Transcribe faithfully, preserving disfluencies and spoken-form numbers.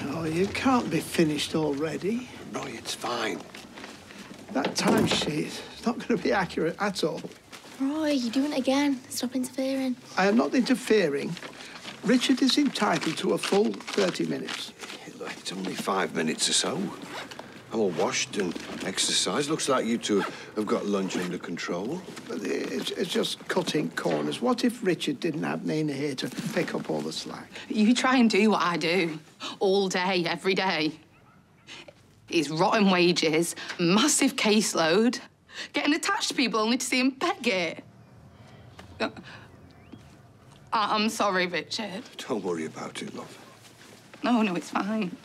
on, Roy. You can't be finished already. Roy, it's fine. That timesheet is not going to be accurate at all. Roy, you're doing it again. Stop interfering. I am not interfering. Richard is entitled to a full thirty minutes. It's only five minutes or so. I'm all washed and exercised. Looks like you two have got lunch under control. But it's, it's just cutting corners. What if Richard didn't have Nina here to pick up all the slack? You try and do what I do all day, every day. It's rotten wages, massive caseload, getting attached to people only to see him peck it. I I'm sorry, Richard. Don't worry about it, love. No, no, it's fine.